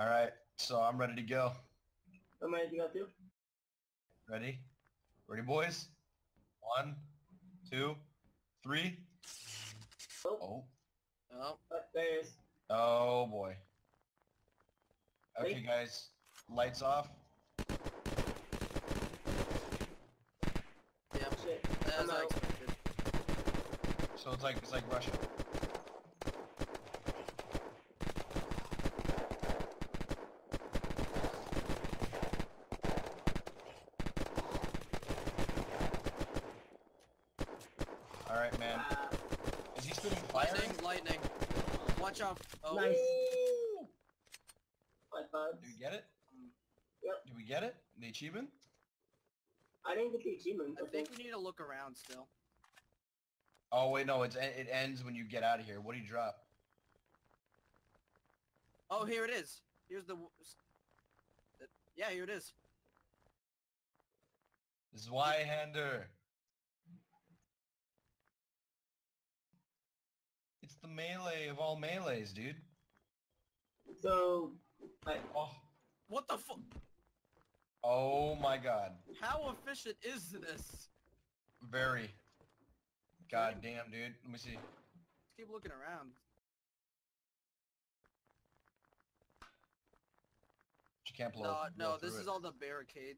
Alright, so I'm ready to go. I'm ready to go too. Ready? Ready, boys? 1, 2, 3. Oh. Oh. There it is. Oh, boy. Okay, wait. Guys. Lights off. Yeah, shit. As I expected. So it's like Russia. Alright, man. Is he spitting fire? Lightning. Watch out. Oh. Nice. Did we get it? Yep. Did we get it? The achievement? I didn't get the achievement. I think we need to look around still. Oh wait, no, it ends when you get out of here. What do you drop? Oh, here it is. Here's the... Yeah, here it is. Zweihander. It's the melee of all melees, dude. So... Oh. What the fuck? Oh my god. How efficient is this? Very. God damn, dude. Let me see. Let's keep looking around. You can't blow. No, this is all the barricade.